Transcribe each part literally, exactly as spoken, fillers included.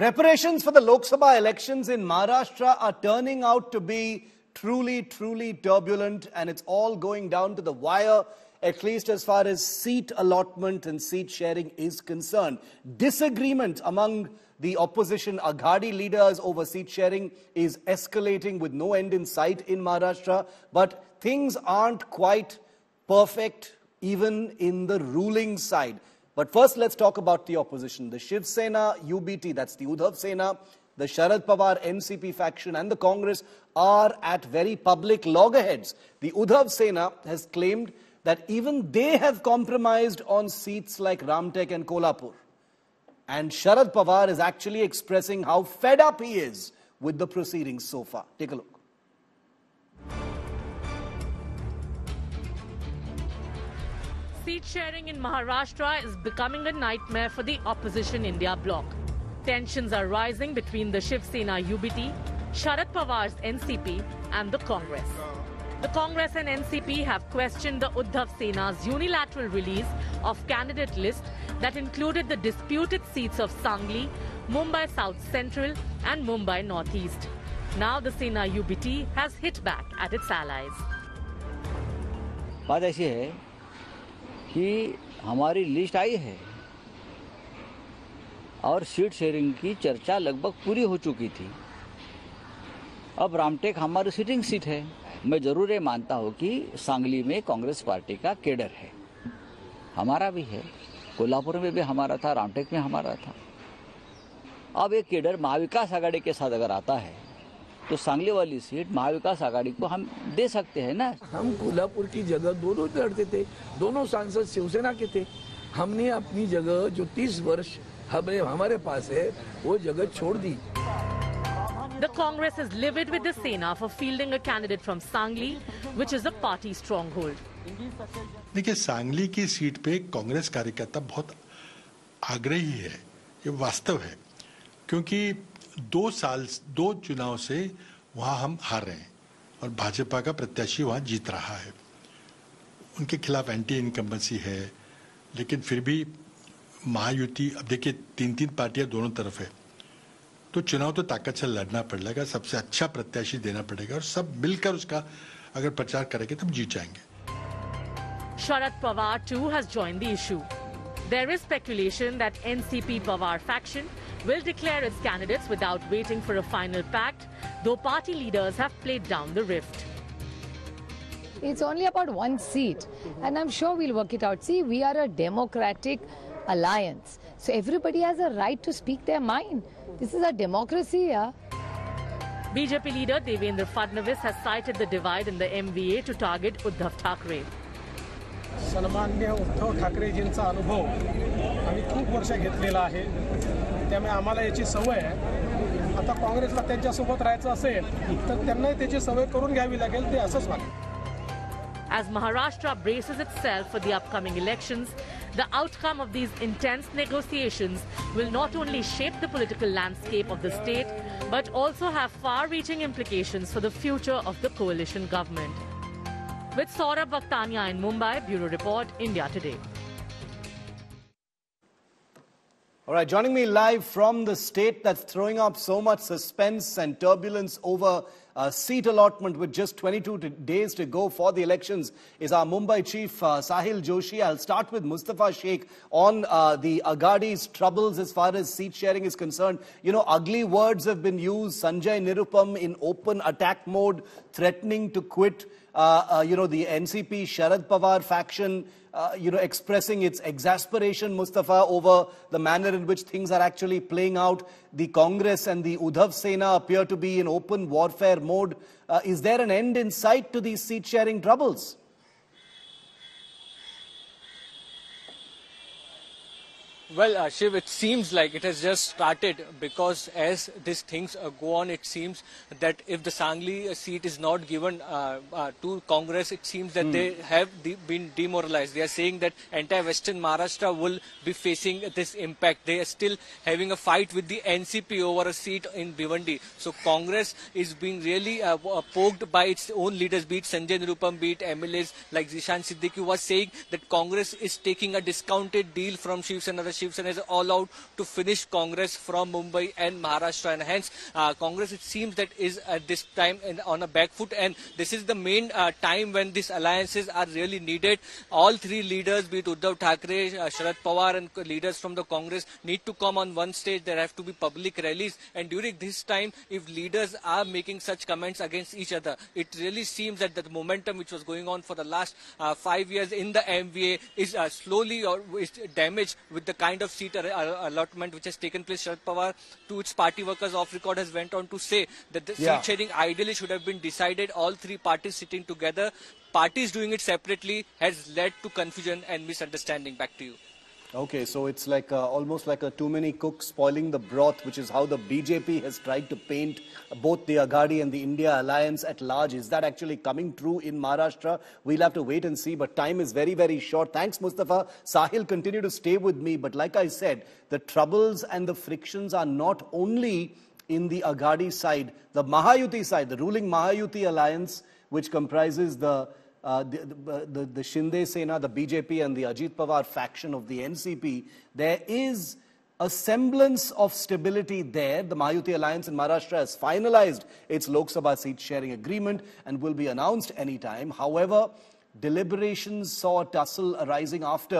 Preparations for the Lok Sabha elections in Maharashtra are turning out to be truly, truly turbulent, and it's all going down to the wire, at least as far as seat allotment and seat sharing is concerned. Disagreement among the opposition Aghadi leaders over seat sharing is escalating with no end in sight in Maharashtra, but things aren't quite perfect even in the ruling side. But first, let's talk about the opposition. The Shiv Sena U B T, that's the Uddhav Sena, the Sharad Pawar N C P faction and the Congress are at very public loggerheads. The Uddhav Sena has claimed that even they have compromised on seats like Ramtek and Kolapur. And Sharad Pawar is actually expressing how fed up he is with the proceedings so far. Take a look. Seat sharing in Maharashtra is becoming a nightmare for the opposition India bloc. Tensions are rising between the Shiv Sena U B T, Sharad Pawar's N C P and the Congress. The Congress and N C P have questioned the Uddhav Sena's unilateral release of candidate list that included the disputed seats of Sangli, Mumbai South Central and Mumbai Northeast. Now the Sena U B T has hit back at its allies. बात ऐसी है कि हमारी list आई है और seat sharing की चर्चा लगभग पूरी हो चुकी थी. अब रामटेक हमारी सिटिंग सीट है. मैं जरूर ये मानता हूँ कि सांगली में कांग्रेस पार्टी का केडर है, हमारा भी है, कोल्हापुर में भी हमारा था, रामटेक में हमारा था. अब ये केडर महाविकास आघाड़ी के साथ अगर आता है तो सांगली वाली सीट महाविकास आघाड़ी को हम दे सकते हैं ना. हम कोल्हापुर की जगह दोनों लड़ते थे, दोनों सांसद शिवसेना के थे. हमने अपनी जगह जो तीस वर्ष हमें हमारे पास है वो जगह छोड़ दी. The Congress is livid with the Sena for fielding a candidate from Sangli, which is a party stronghold. देखिए सांगली की सीट पे कांग्रेस कार्यकर्ता बहुत आग्रही है, ये वास्तव है, क्योंकि दो साल दो चुनाव से वहाँ हम हार रहे हैं और भाजपा का प्रत्याशी वहाँ जीत रहा है. उनके खिलाफ एंटी इनकम्बेंसी है, लेकिन फिर भी महायुति, अब देखिए तीन तीन पार्टियाँ दोनों तरफ है, तो चुनाव तो ताकत से लड़ना पड़ेगा, सबसे अच्छा प्रत्याशी देना पड़ेगा और सब मिलकर उसका अगर प्रचार करेंगे तो हम जीत जाएंगे. Sharad Pawar too has joined the issue. There is speculation that N C P Pawar faction will declare its candidates without waiting for a final pact, though party leaders have played down the rift. It's only about one seat, and I'm sure we'll work it out. See, we are a democratic alliance, so everybody has a right to speak their mind. This is a democracy, yeah. B J P leader Devendra Fadnavis has cited the divide in the M V A to target Uddhav Thackeray. सन्माननीय उद्धव ठाकरे जींचा अनुभव आम्ही खूप वर्ष घेतलेला आहे, त्यामुळे आम्हाला याची सवय आहे. आता काँग्रेसला त्यांच्यासोबत राहायचं असेल तर त्यांनाही त्याची सवय करून घ्यावी लागेल, ते असंच वाटतं. As Maharashtra braces itself for the upcoming elections, the outcome of these intense negotiations will not only shape the political landscape of the state, but also have far-reaching implications for the future of the coalition government. With Saurabh Vaktanya in Mumbai, Bureau Report, India Today. All right, joining me live from the state that's throwing up so much suspense and turbulence over uh, seat allotment with just twenty-two days to go for the elections is our Mumbai chief, uh, Sahil Joshi. I'll start with Mustafa Sheikh on uh, the Aghadi's troubles as far as seat sharing is concerned. You know, ugly words have been used. Sanjay Nirupam in open attack mode, threatening to quit. Uh, uh, you know, the N C P Sharad Pawar faction, uh, you know, expressing its exasperation, Mustafa, over the manner in which things are actually playing out. The Congress and the Uddhav Sena appear to be in open warfare mode. Uh, is there an end in sight to these seat-sharing troubles? Well, uh, Shiv, it seems like it has just started, because as these things uh, go on, it seems that if the Sangli seat is not given uh, uh, to Congress, it seems that mm. they have de been demoralized. They are saying that anti-Western Maharashtra will be facing this impact. They are still having a fight with the N C P over a seat in Bhiwandi. So Congress is being really uh, poked by its own leaders, be it Sanjay Nirupam, be it M L As like Zishan Siddiqui, was saying that Congress is taking a discounted deal from Shiv Sena. Shiv Sena is all out to finish Congress from Mumbai and Maharashtra, and hence uh, Congress, it seems, that is at this time in, on a back foot, and this is the main uh, time when these alliances are really needed. All three leaders, be it Uddhav Thackeray, uh, Sharad Pawar and leaders from the Congress, need to come on one stage. There have to be public rallies, and during this time, if leaders are making such comments against each other, it really seems that the momentum which was going on for the last uh, five years in the M V A is uh, slowly or is damaged with the kind of seat allotment which has taken place. Sharad Pawar, to its party workers off record, has went on to say that the yeah. seat sharing ideally should have been decided, all three parties sitting together. Parties doing it separately has led to confusion and misunderstanding. Back to you. Okay, so it's like uh, almost like a too many cooks spoiling the broth, which is how the B J P has tried to paint both the Aghadi and the India alliance at large. Is that actually coming true in Maharashtra? We'll have to wait and see, but time is very, very short. Thanks, Mustafa. Sahil, continue to stay with me. But like I said, the troubles and the frictions are not only in the Aghadi side. The Mahayuti side, the ruling Mahayuti alliance, which comprises the Uh, the, the, the Shinde Sena, the B J P and the Ajit Pawar faction of the N C P, there is a semblance of stability there. The Mahayuti alliance in Maharashtra has finalized its Lok Sabha seat sharing agreement and will be announced anytime. However, deliberations saw tussle arising after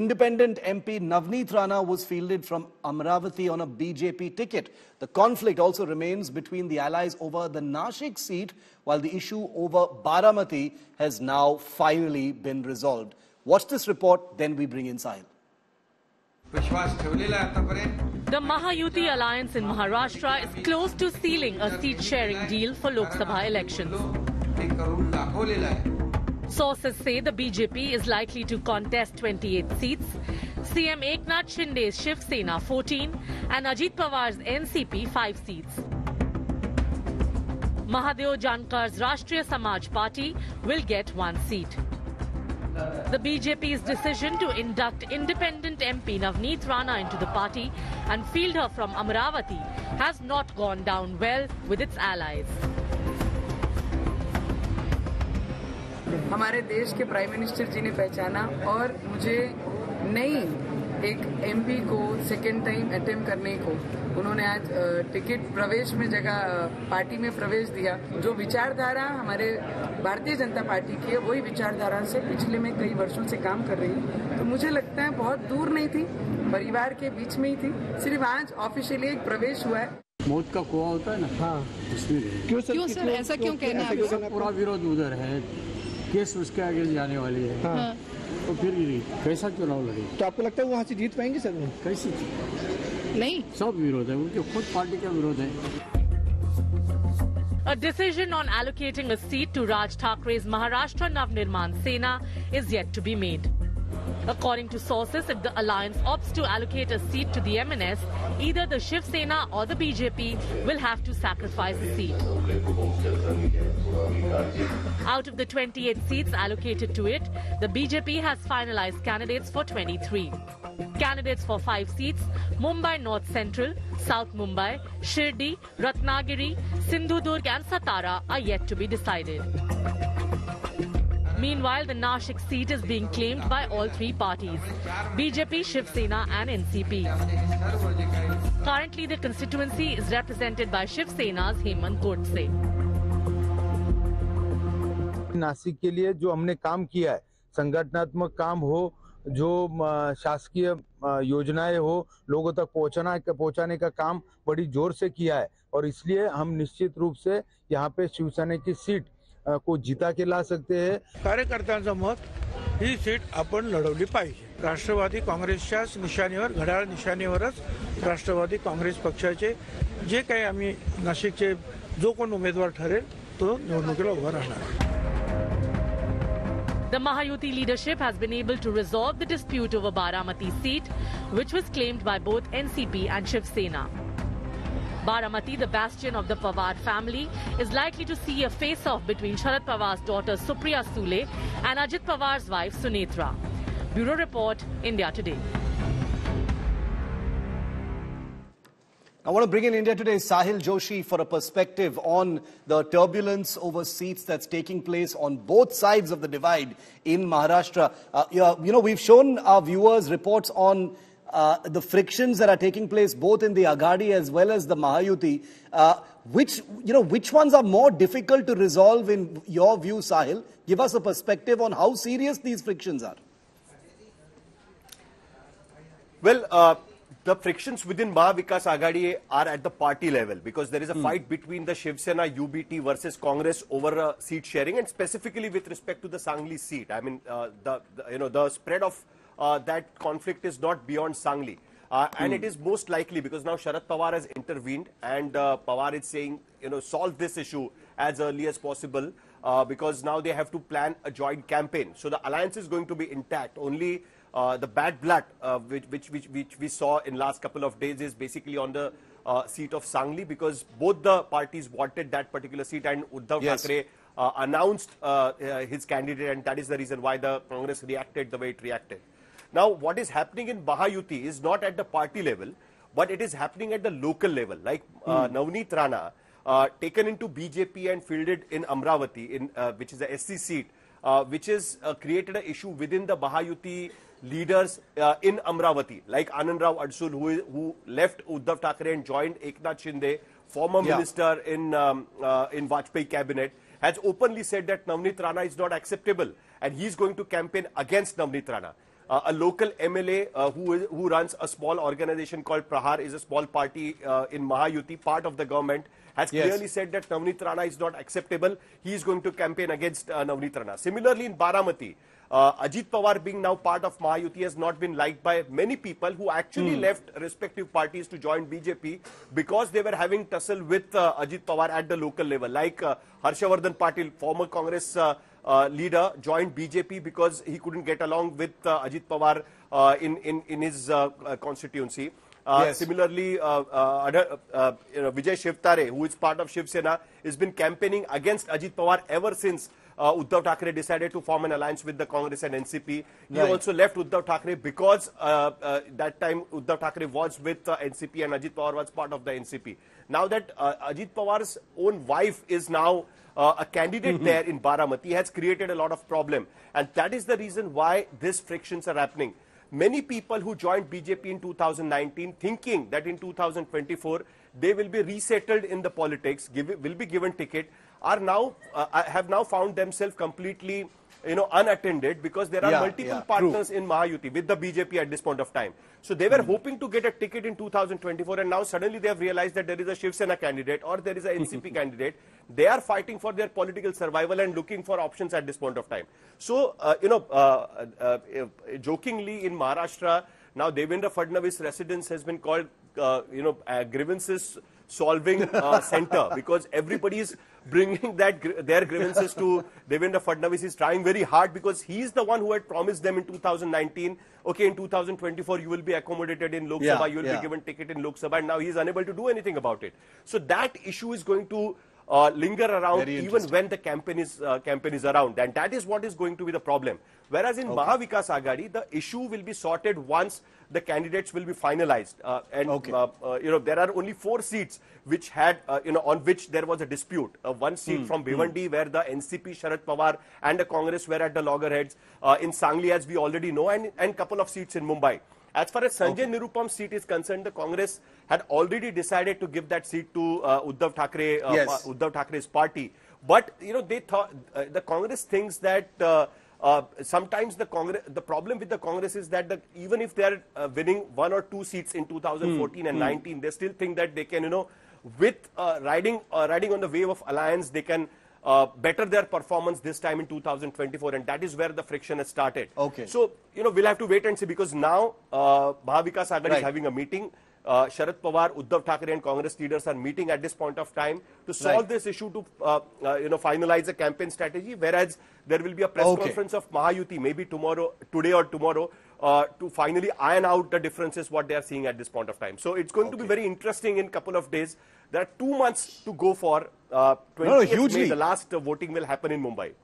independent M P Navneet Rana was fielded from Amravati on a B J P ticket. The conflict also remains between the allies over the Nashik seat, while the issue over Baramati has now finally been resolved. Watch this report, then we bring in Sahil. The Mahayuti alliance in Maharashtra is close to sealing a seat sharing deal for Lok Sabha elections. Sources say the B J P is likely to contest twenty-eight seats, C M Eknath Shinde's Shiv Sena fourteen and Ajit Pawar's N C P five seats. Mahadeo Jankar's Rashtriya Samaj Party will get one seat. The B J P's decision to induct independent M P Navneet Rana into the party and field her from Amravati has not gone down well with its allies. हमारे देश के prime minister जी ने पहचाना और मुझे नई एक MP को सेकेंड टाइम अटेम्प्ट करने को उन्होंने आज टिकट प्रवेश में जगह पार्टी में प्रवेश दिया. जो विचारधारा हमारे भारतीय जनता पार्टी की है वही विचारधारा से पिछले में कई वर्षों से काम कर रही है, तो मुझे लगता है बहुत दूर नहीं थी, परिवार के बीच में ही थी. सिर्फ आज ऑफिशियली एक प्रवेश हुआ है. मौत का कुआं होता है ना, हाँ, उसमें क्यों सर, क्यों सर ऐसा क्यों कहना है? पूरा विरोध उधर है, केस उसके आगे जाने वाली है, हाँ। तो फिर कैसा चुनाव लड़े? तो आपको लगता है वहाँ से जीत पाएंगे सर? कैसे नहीं, सब विरोध है उनके, खुद पार्टी का विरोध है. A decision on allocating a seat to Raj Thackeray's Maharashtra Navnirman Sena is yet to be made. According to sources, if the alliance opts to allocate a seat to the M N S, either the Shiv Sena or the B J P will have to sacrifice a seat. Out of the twenty-eight seats allocated to it, the B J P has finalized candidates for twenty-three. Candidates for five seats, Mumbai North Central, South Mumbai, Shirdi, Ratnagiri, Sindhudurg and Satara are yet to be decided. Meanwhile, the Nashik seat is being claimed by all three parties, B J P, Shiv Sena and N C P. Currently, the constituency is represented by Shiv Sena's Hemant Godse. Nashik के लिए जो हमने काम किया है, संगठनात्मक काम हो, जो शासकीय योजनाएं हो, लोगों तक पहुंचना पहुंचाने का काम बड़ी जोर से किया है, और इसलिए हम निश्चित रूप से यहाँ पे शिवसेना की सीट को जीता के ला सकते हैं. कार्यकर्त्यांचं मत ही सीट आपण लढवली पाहिजे. राष्ट्रवादी काँग्रेसच्या निशाणीवर, घड्याळ निशाणीवरच राष्ट्रवादी काँग्रेस पक्षाचे जे काही आम्ही नाशिकचे जो कोण उमेदवार ठरेल तो निवडणुकीला उभा राहणार. The Mahayuti leadership has been able to resolve the dispute over Baramati seat, which was claimed by both N C P and Shiv Sena. Baramati, the bastion of the Pawar family, is likely to see a face-off between Sharad Pawar's daughter Supriya Sule and Ajit Pawar's wife Sunetra. Bureau Report, India Today. I want to bring in India Today's Sahil Joshi for a perspective on the turbulence over seats that's taking place on both sides of the divide in Maharashtra. Uh, you know, we've shown our viewers reports on uh, the frictions that are taking place both in the Aghadi as well as the Mahayuti, uh, which, you know, which ones are more difficult to resolve in your view, Sahil? Give us a perspective on how serious these frictions are. Well, uh, the frictions within Mahavikas Aghadi are at the party level, because there is a mm. fight between the Shiv Sena U B T versus Congress over uh, seat sharing, and specifically with respect to the Sangli seat. I mean, uh, the, the you know the spread of uh, that conflict is not beyond Sangli, uh, and mm. it is most likely because now Sharad Pawar has intervened, and uh, Pawar is saying, you know, solve this issue as early as possible, uh, because now they have to plan a joint campaign. So the alliance is going to be intact. Only Uh, the bad blood uh, which, which, which, which we saw in last couple of days is basically on the uh, seat of Sangli, because both the parties wanted that particular seat, and Uddhav yes. Thackeray uh, announced uh, uh, his candidate, and that is the reason why the Congress reacted the way it reacted. Now what is happening in Mahayuti is not at the party level, but it is happening at the local level. Like uh, mm. Navneet Rana, uh, taken into B J P and fielded in Amravati, in, uh, which is the S C seat, uh, which has uh, created an issue within the Mahayuti leaders uh, in Amravati, like Anand Rao Adsul, who, is, who left Uddhav Thackeray and joined Eknath Shinde, former yeah. minister in, um, uh, in Vajpayee cabinet, has openly said that Navneet Rana is not acceptable and he's going to campaign against Navneet Rana. Uh, a local M L A uh, who, is, who runs a small organization called Prahar, is a small party uh, in Mahayuti, part of the government, has yes. clearly said that Navneet Rana is not acceptable. He is going to campaign against uh, Navneet Rana. Similarly, in Baramati, Uh, Ajit Pawar, being now part of Mahayuti, has not been liked by many people who actually mm. left respective parties to join B J P because they were having tussle with uh, Ajit Pawar at the local level. Like uh, Harshavardhan Patil, former Congress uh, uh, leader, joined B J P because he couldn't get along with uh, Ajit Pawar uh, in, in, in his uh, uh, constituency. Uh, yes. Similarly, uh, uh, uh, you know, Vijay Shivtare, who is part of Shiv Sena, has been campaigning against Ajit Pawar ever since Uh, Uddhav Thackeray decided to form an alliance with the Congress and N C P. He right. also left Uddhav Thackeray because uh, uh, that time Uddhav Thackeray was with uh, N C P and Ajit Pawar was part of the N C P. Now that uh, Ajit Pawar's own wife is now uh, a candidate mm-hmm. there in Baramati, has created a lot of problem. And that is the reason why these frictions are happening. Many people who joined B J P in two thousand nineteen thinking that in two thousand twenty-four they will be resettled in the politics, give, will be given ticket, are now uh, have now found themselves completely, you know, unattended, because there are yeah, multiple yeah, partners true. in Mahayuti with the B J P at this point of time. So they were mm. hoping to get a ticket in two thousand twenty-four, and now suddenly they have realized that there is a Shiv Sena candidate or there is a N C P candidate. They are fighting for their political survival and looking for options at this point of time. So, uh, you know, uh, uh, uh, jokingly in Maharashtra, now Devendra Fadnavis' residence has been called, uh, you know, uh, grievances solving uh, center, because everybody is bringing that gr their grievances to Devendra Fadnavis. Is trying very hard because he is the one who had promised them in two thousand nineteen, okay, in two thousand twenty-four you will be accommodated in Lok yeah, Sabha, you will yeah. be given ticket in Lok Sabha, and now he is unable to do anything about it. So that issue is going to uh, linger around even when the campaign is, uh, campaign is around, and that is what is going to be the problem. Whereas in okay. Mahavikas Aghadi, the issue will be sorted once the candidates will be finalized, uh, and okay. uh, uh, you know, there are only four seats which had uh, you know, on which there was a dispute. Uh, one seat mm, from Bhiwandi mm. where the N C P, Sharad Pawar and the Congress were at the loggerheads, uh, in Sangli as we already know, and and couple of seats in Mumbai. As far as Sanjay okay. Nirupam's seat is concerned, the Congress had already decided to give that seat to uh, Uddhav Thackeray, uh, yes. uh, Uddhav Thackeray's party. But you know, they thought uh, the Congress thinks that. Uh, Uh, sometimes the Congress, the problem with the Congress is that the, even if they are uh, winning one or two seats in two thousand fourteen mm, and mm. nineteen, they still think that they can, you know, with uh, riding uh, riding on the wave of alliance, they can uh, better their performance this time in two thousand twenty-four, and that is where the friction has started. Okay. So you know, we'll have to wait and see, because now uh, Mahavikas Aghadi right. is having a meeting. Uh, Sharad Pawar, Uddhav Thackeray and Congress leaders are meeting at this point of time to solve right. this issue, to uh, uh, you know, finalize a campaign strategy, whereas there will be a press okay. conference of Mahayuti maybe tomorrow, today or tomorrow, uh, to finally iron out the differences what they are seeing at this point of time. So it's going okay. to be very interesting in couple of days. There are two months to go for uh, twentieth no, no, May, the last uh, voting will happen in Mumbai.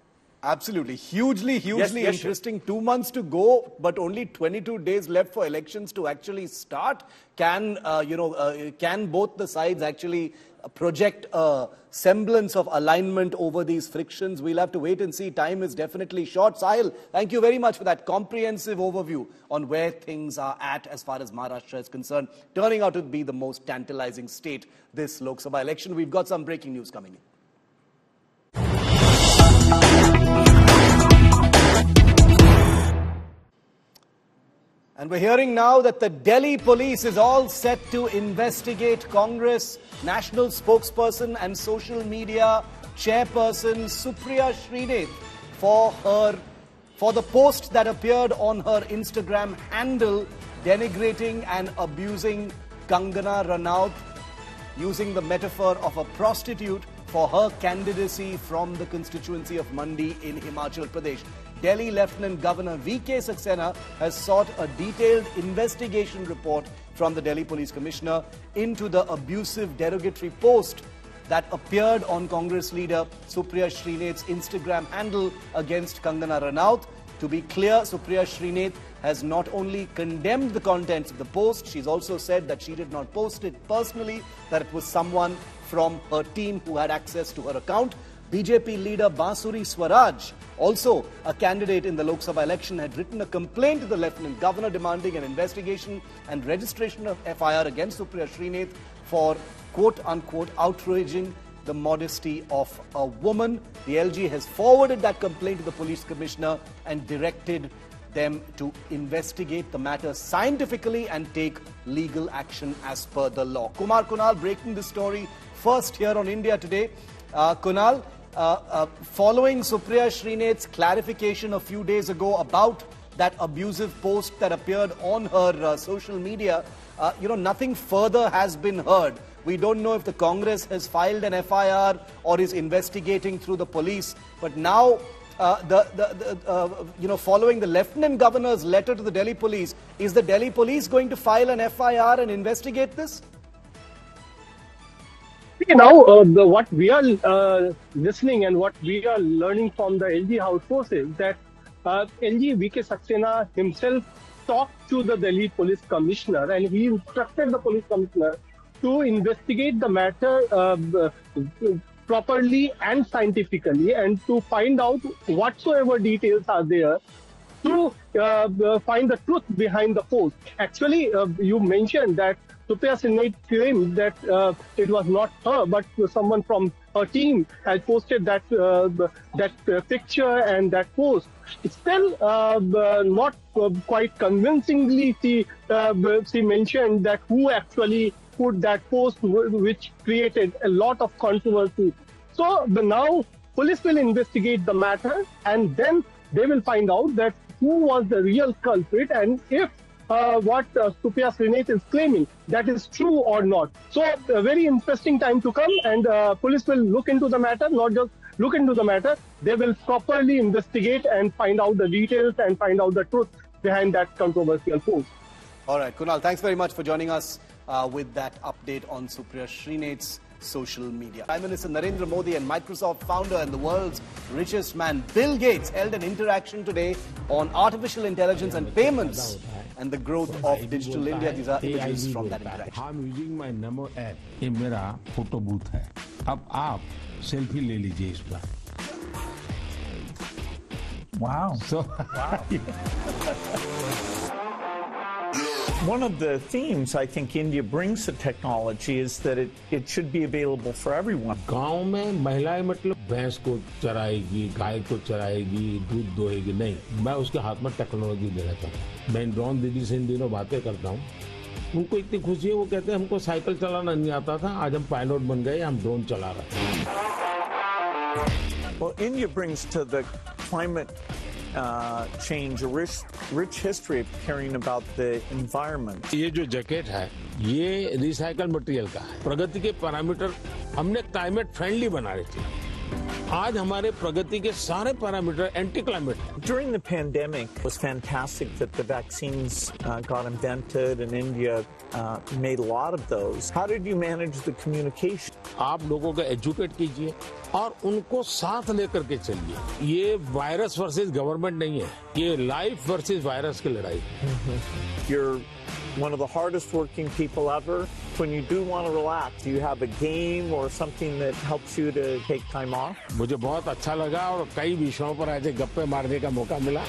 Absolutely. Hugely, hugely yes, yes, interesting. Sure. Two months to go, but only twenty-two days left for elections to actually start. Can, uh, you know, uh, can both the sides actually project a semblance of alignment over these frictions? We'll have to wait and see. Time is definitely short. Sahil, thank you very much for that comprehensive overview on where things are at as far as Maharashtra is concerned, turning out to be the most tantalizing state this Lok Sabha election. We've got some breaking news coming in. And we're hearing now that the Delhi police is all set to investigate Congress national spokesperson and social media chairperson Supriya Srinate for her for the post that appeared on her Instagram handle denigrating and abusing Kangana Ranaut, using the metaphor of a prostitute for her candidacy from the constituency of Mandi in Himachal Pradesh. Delhi Lieutenant Governor V K Saxena has sought a detailed investigation report from the Delhi Police Commissioner into the abusive derogatory post that appeared on Congress leader Supriya Shrinate's Instagram handle against Kangana Ranaut. To be clear, Supriya Srinate has not only condemned the contents of the post, she's also said that she did not post it personally, that it was someone from her team who had access to her account. B J P leader Bansuri Swaraj, also a candidate in the Lok Sabha election, had written a complaint to the Lieutenant Governor demanding an investigation and registration of F I R against Supriya Srinate for quote-unquote outraging the modesty of a woman. The L G has forwarded that complaint to the police commissioner and directed them to investigate the matter scientifically and take legal action as per the law. Kumar Kunal breaking the story first here on India Today. Uh, Kunal, uh, uh, following Supriya Shrinate's clarification a few days ago about that abusive post that appeared on her uh, social media, uh, you know, nothing further has been heard. We don't know if the Congress has filed an F I R or is investigating through the police. But now, uh, the, the, the uh, you know, following the Lieutenant Governor's letter to the Delhi Police, is the Delhi Police going to file an F I R and investigate this? You know, uh, the, what we are uh, listening and what we are learning from the L G house is that uh, L G V K Saxena himself talked to the Delhi Police Commissioner and he instructed the Police Commissioner to investigate the matter uh, properly and scientifically and to find out whatsoever details are there to uh, find the truth behind the post. Actually, uh, you mentioned that Supriya Sule claimed that uh, it was not her, but someone from her team had posted that uh, that uh, picture and that post. It's still uh, not uh, quite convincingly. She uh, she mentioned that who actually put that post, which created a lot of controversy. So the now police will investigate the matter, and then they will find out that who was the real culprit, and if Uh, what uh, Supriya Srinate is claiming, that is true or not. So a very interesting time to come, and uh, police will look into the matter, not just look into the matter, they will properly investigate and find out the details and find out the truth behind that controversial post. All right, Kunal, thanks very much for joining us uh, with that update on Supriya Srinate's social media. Prime Minister Narendra Modi and Microsoft founder and the world's richest man, Bill Gates, held an interaction today on artificial intelligence and payments and the growth of digital India. These are images from that interaction. I'm using my Namo app. This is my photo booth. Now you take a selfie. Wow. So, wow. One of the themes I think India brings to technology is that it, it should be available for everyone. गांव में महिलाएं मतलब भैंस को चराएगी, गाय को चराएगी, दूध दोएगी नहीं। मैं उसके हाथ में टेक्नोलॉजी दे रहा था। मैं ड्रोन दीदी से इन दिनों बातें करता हूँ। उनको इतनी खुशी है, वो कहते हैं हमको साइकिल चलाना नहीं आता था, आज हम पायलट बन गए, हम ड्रोन चला रहे हैं। Well, India brings to the climate Uh, change a rich, rich history of caring about the environment. ये जो जैकेट है, ये recycled material का है। प्रगति के पैरामीटर हमने climate friendly बना रखे हैं। आज हमारे प्रगति के सारे पैरामीटर एंटी क्लाइमेट हैं। During the pandemic, it was fantastic that the vaccines uh, got invented and India uh, made a lot of those. How did you manage the communication? आप लोगों को educate कीजिए और उनको साथ लेकर के चलिए। ये virus versus government नहीं है, ये life versus virus की लड़ाई है। You're one of the hardest working people ever. When you do want to relax, do you have a game or something that helps you to take time off? मुझे बहुत अच्छा लगा और कई विषयों पर आज गप्पे मारने का मौका मिला।